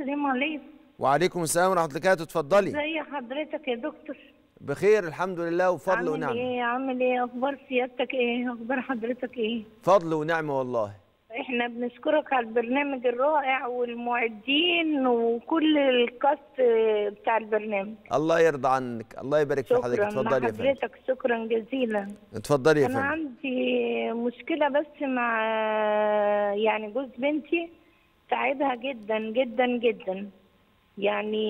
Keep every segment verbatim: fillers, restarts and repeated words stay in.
السلام عليكم. وعليكم السلام ورحمه الله وبركاته. اتفضلي. ازي حضرتك يا دكتور؟ بخير الحمد لله وفضل ونعمه. عامل ايه؟ عامل ايه؟ اخبار سيادتك ايه؟ اخبار حضرتك ايه؟ فضل ونعمه والله. احنا بنشكرك على البرنامج الرائع والمعدين وكل الكاست بتاع البرنامج. الله يرضى عنك، الله يبارك في حضرتك. اتفضلي يا فندم. شكرا لحضرتك، شكرا جزيلا. اتفضلي يا فندم. انا عندي مشكله بس مع يعني جوز بنتي، تعبها جدا جدا جدا. يعني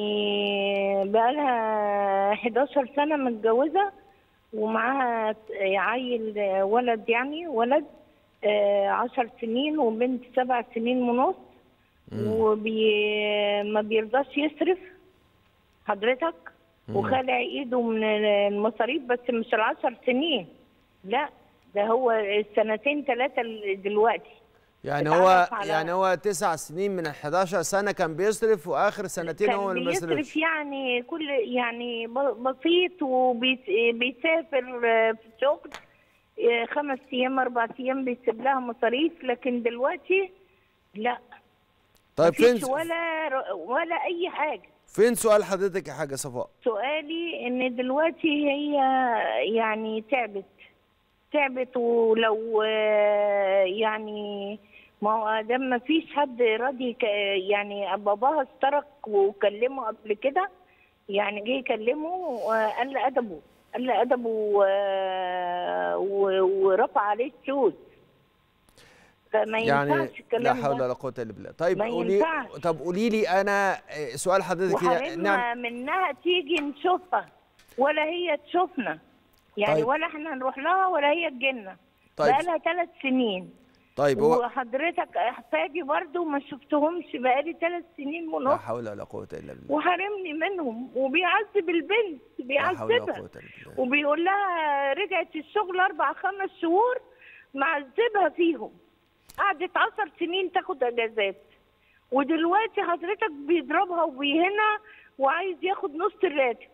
بقالها احداشر سنه متجوزه ومعاها عيل ولد، يعني ولد عشر سنين وبنت سبع سنين ونص، وما بيرضاش يصرف حضرتك، وخلع ايده من المصاريف، بس مش العشر سنين، لا ده هو السنتين ثلاثه دلوقتي. يعني هو يعني هو تسع سنين من الحداشر سنه كان بيصرف، واخر سنتين هو اللي ما بيصرفش. كان بيصرف يعني كل يعني بسيط، وبيسافر في الشغل خمس ايام اربع ايام بيسيب لها مصاريف، لكن دلوقتي لا. طيب فين ولا ولا اي حاجه؟ فين سؤال حضرتك يا حاجه صفاء؟ سؤالي ان دلوقتي هي يعني تعبت تعبت ولو يعني ما هو ده ما فيش حد راضي، يعني باباها اشترك وكلمه قبل كده، يعني جه يكلمه وقل ادبه قل ادبه ورفع عليه الشوز، فما ينفعش الكلام ده. يعني لا حول ولا قوه الا بالله. طيب قولي، طب قولي لي انا سؤال حضرتك كده. نعم. منها تيجي نشوفها ولا هي تشوفنا، يعني طيب. ولا احنا نروح لها ولا هي تجينا. طيب. بقالها ثلاث سنين. طيب هو وحضرتك احفادي برضه ما شفتهمش بقالي ثلاث سنين ونص. لا حول ولا قوة إلا بالله. وحرمني منهم، وبيعذب البنت، بيعذبها وبيقول لها رجعت الشغل أربع خمس شهور معذبها فيهم. قعدت عشر سنين تاخد أجازات، ودلوقتي حضرتك بيضربها وبيهنها وعايز ياخد نص الراتب.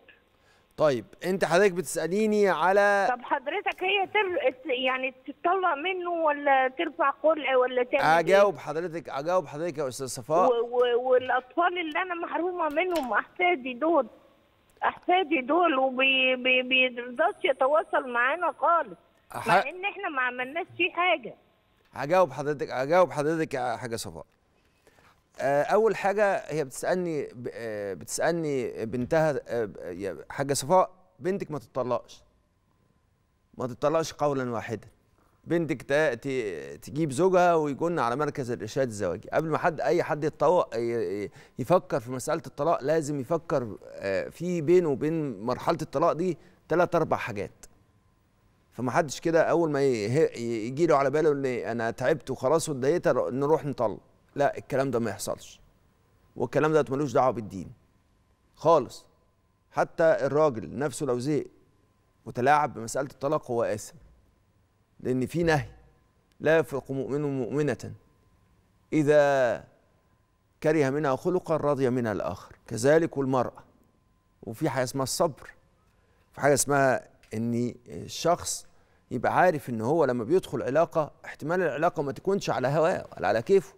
طيب انت حضرتك بتساليني على، طب حضرتك هي تر... يعني تطلع منه ولا ترفع خلع ولا تعمل ايه؟ اجاوب حضرتك اجاوب حضرتك يا استاذ صفاء. و... و... والاطفال اللي انا محرومه منهم، احفادي دول احفادي دول وبيرضاش وبي... يتواصل معانا خالص، أح... مع ان احنا ما عملناش فيه حاجه. هجاوب حضرتك هجاوب حضرتك يا حاجه صفاء. أول حاجة هي بتسألني بتسألني بنتها حاجة صفاء، بنتك ما تتطلقش ما تتطلقش قولا واحدا. بنتك تجيب زوجها ويكون على مركز الإرشاد الزواجي. قبل ما حد أي حد يتطلق يفكر في مسألة الطلاق، لازم يفكر في بينه وبين مرحلة الطلاق دي ثلاث أربع حاجات. فما حدش كده أول ما يجي له على باله إن أنا تعبت وخلاص واتضايقت نروح نطلق. لا، الكلام ده ما يحصلش، والكلام ده ملوش دعوه بالدين خالص. حتى الراجل نفسه لو زهق وتلاعب بمساله الطلاق هو آثم، لان في نهي لا يفرق مؤمن مؤمنه اذا كره منها خلقا رضي منها الاخر، كذلك والمراه. وفي حاجه اسمها الصبر، في حاجه اسمها ان الشخص يبقى عارف ان هو لما بيدخل علاقه احتمال العلاقه ما تكونش على هواه ولا على كيفه.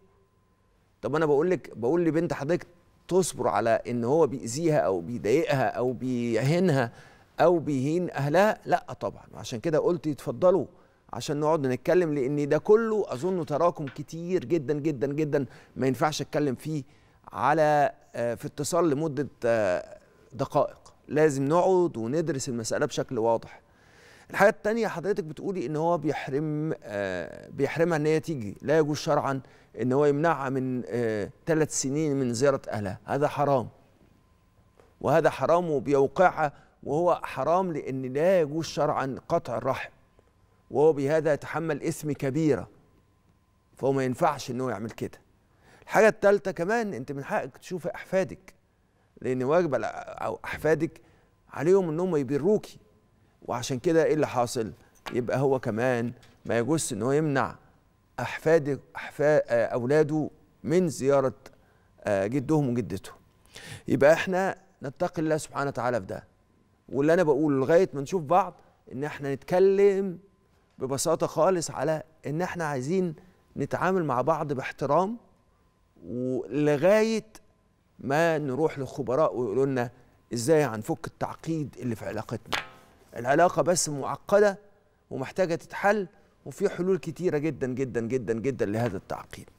طب انا بقول لك بقول لبنت حضرتك تصبر على ان هو بيأذيها او بيضايقها او بيهينها او بيهين اهلها؟ لا طبعا. عشان كده قلت اتفضلوا عشان نقعد نتكلم، لان ده كله اظن تراكم كتير جدا جدا جدا ما ينفعش اتكلم فيه على في اتصال لمده دقائق. لازم نقعد وندرس المساله بشكل واضح. الحاجه الثانيه حضرتك بتقولي ان هو بيحرم بيحرمها ان هي تيجي. لا يجوز شرعا ان هو يمنعها من ثلاث سنين من زياره اهلها، هذا حرام. وهذا حرام وبيوقعها، وهو حرام لان لا يجوز شرعا قطع الرحم، وهو بهذا يتحمل اثم كبيره، فهو ما ينفعش ان هو يعمل كده. الحاجه الثالثه كمان انت من حقك تشوفي احفادك، لان واجب او احفادك عليهم ان هم يبروكي. وعشان كده ايه اللي حاصل؟ يبقى هو كمان ما يجوزش ان هو يمنع احفاده احفاد اولاده من زياره جدهم وجدتهم. يبقى احنا نتقي الله سبحانه وتعالى في ده. واللي انا بقوله لغايه ما نشوف بعض ان احنا نتكلم ببساطه خالص على ان احنا عايزين نتعامل مع بعض باحترام، ولغايه ما نروح للخبراء ويقولوا لنا ازاي هنفك التعقيد اللي في علاقتنا. العلاقه بس معقده ومحتاجه تتحل، وفي حلول كتيره جدا جدا جدا جدا لهذا التعقيد.